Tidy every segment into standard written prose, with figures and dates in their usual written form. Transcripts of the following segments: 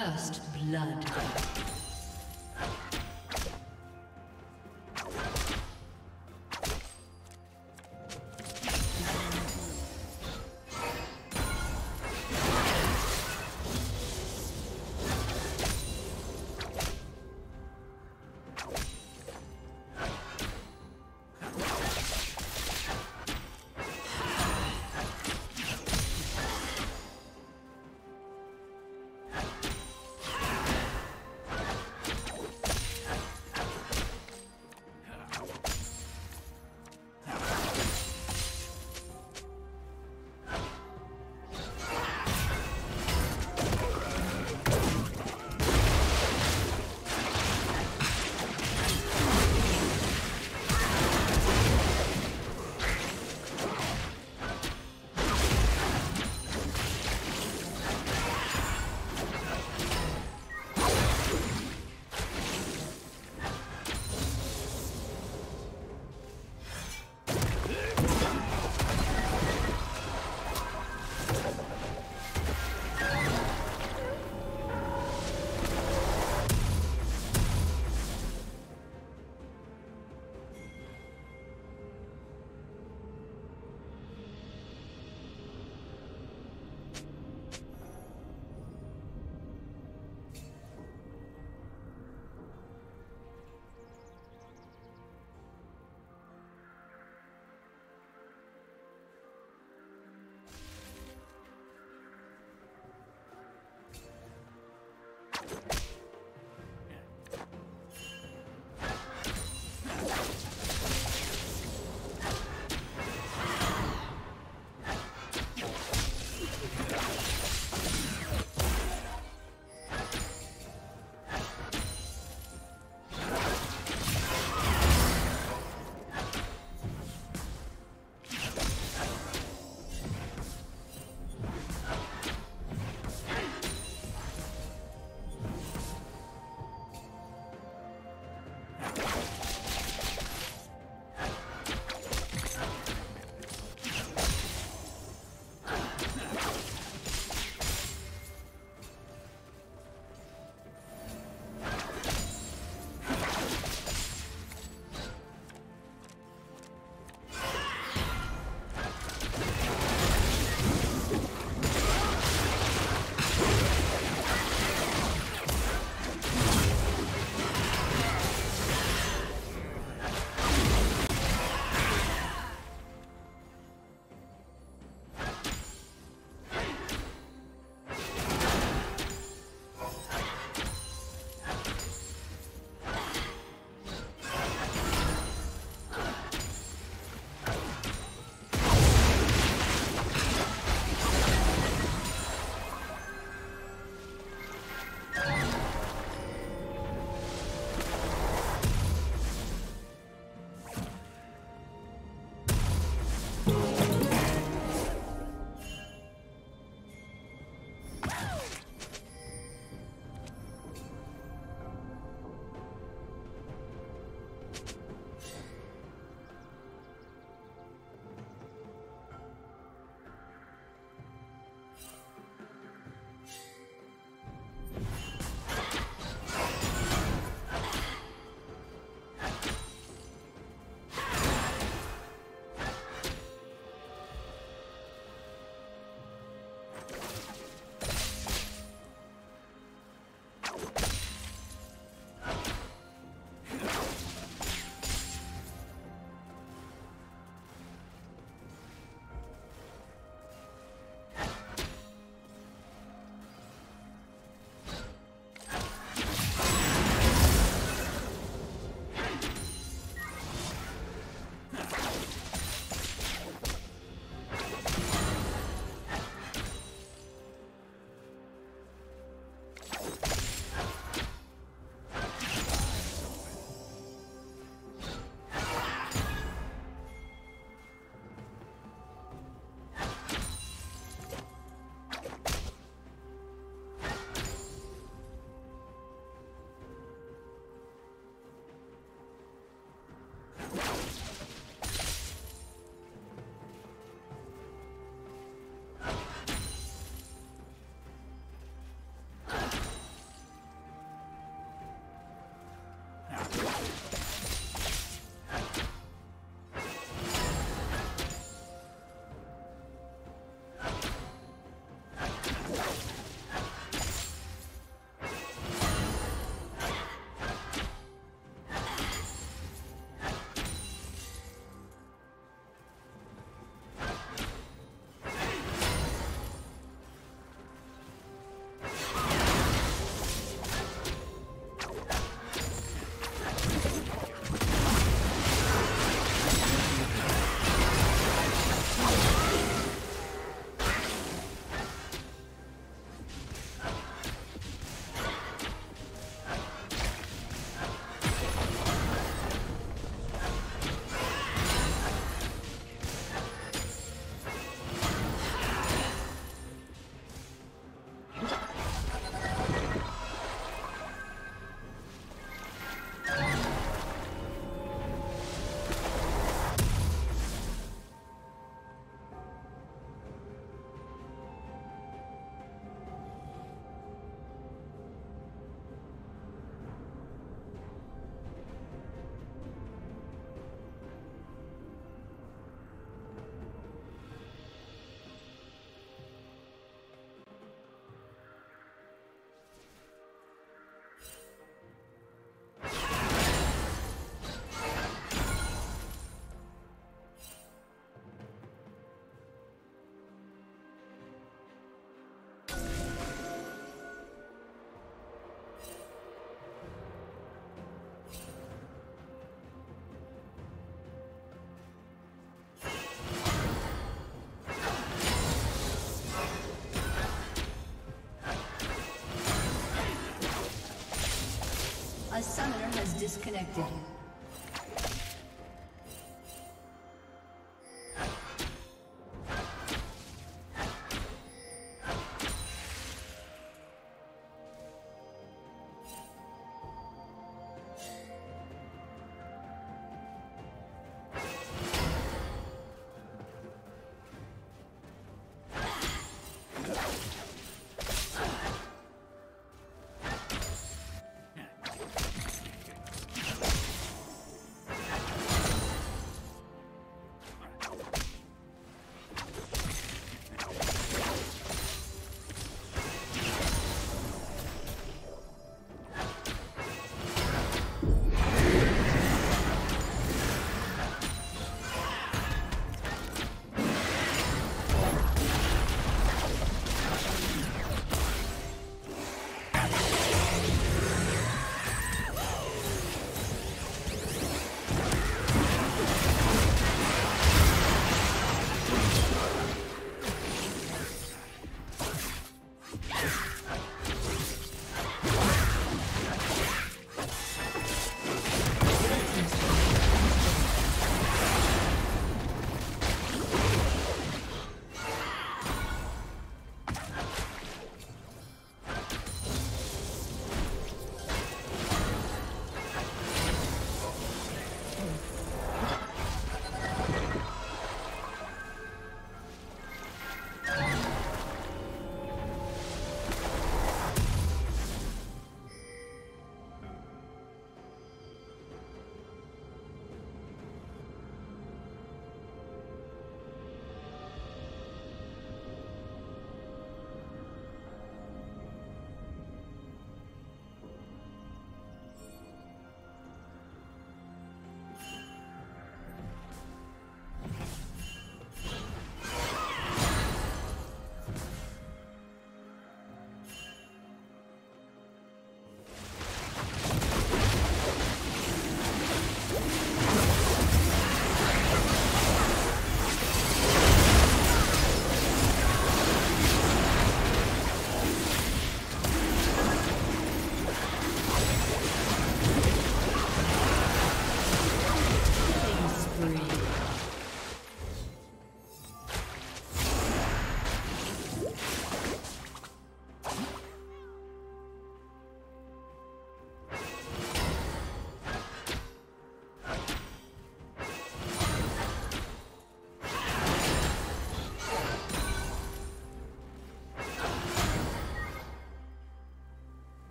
First blood. summoner has disconnected.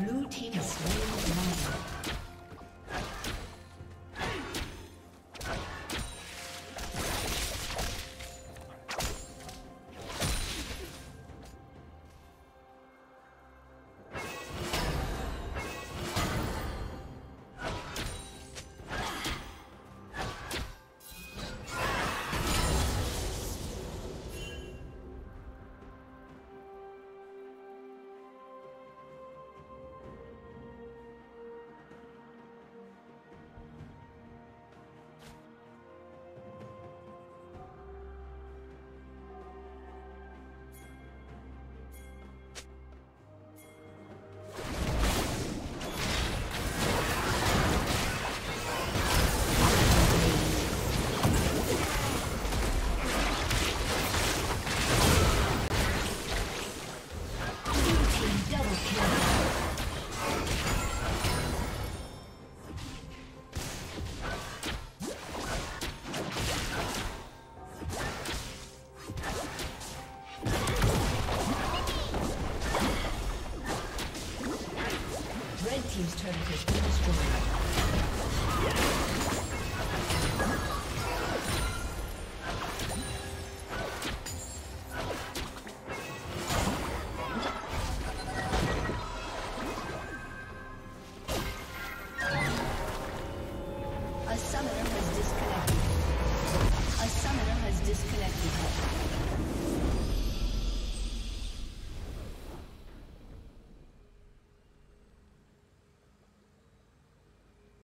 Blue team is winning. A summoner has disconnected.